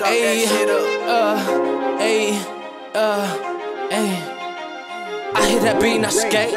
Ay, hit up. I hear that beat and I skate.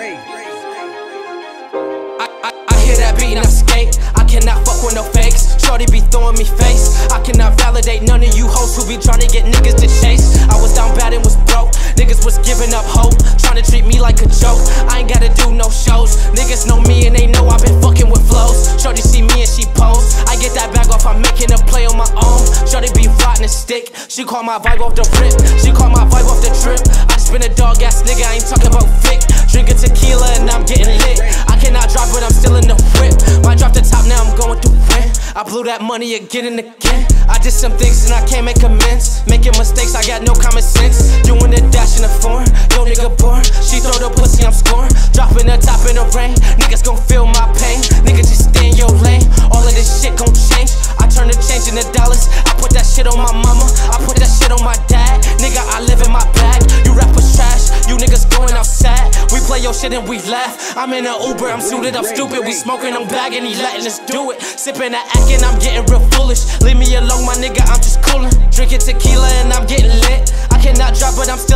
I hear that beat and I skate. I cannot fuck with no fakes. Shorty be throwing me face. I cannot validate none of you hoes who be trying to get niggas to chase. I was down bad and was broke. Niggas was giving up hope, trying to treat me like a joke. I ain't gotta do no shows. Niggas know me and they know I been fucking with flows. Shorty see me and she pose. I get that bag off, I'm making a play on my own. Shorty be rotting a stick. She call my vibe off the rip. She call my vibe off the trip. I just been a dog ass nigga, I ain't talking about Vic. Drinking tequila and I'm getting lit. I cannot drive but I'm still in the whip. Might drop the top, now I'm going through rent. I blew that money again and again. I did some things and I can't make amends. Making mistakes, I got no common sense. Doing a dash in a foreign, yo nigga born. She throw the pussy, I'm scoring. Dropping the top in the rain. Niggas gon' feel my pain. Niggas just stay in your lane. All of this shit gon' change. I turn the change into dollars. I put that shit on my mama. I put that shit on my dad. Nigga, I live in my bag. You rappers trash. You niggas going outside. We play your shit and we laugh. I'm in an Uber, I'm suited, I'm stupid. We smoking, I'm bagging, he letting us do it. Sipping that act and I'm getting real foolish. Leave me alone, my nigga, I'm just coolin'. Drinking tequila and I'm getting lit. I cannot drop, but I'm still